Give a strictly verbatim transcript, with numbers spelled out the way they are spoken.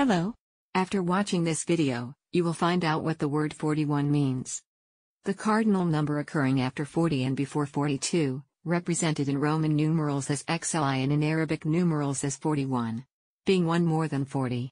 Hello. After watching this video, you will find out what the word forty-one means. The cardinal number occurring after forty and before forty-two, represented in Roman numerals as forty and in Arabic numerals as forty-one, being one more than forty.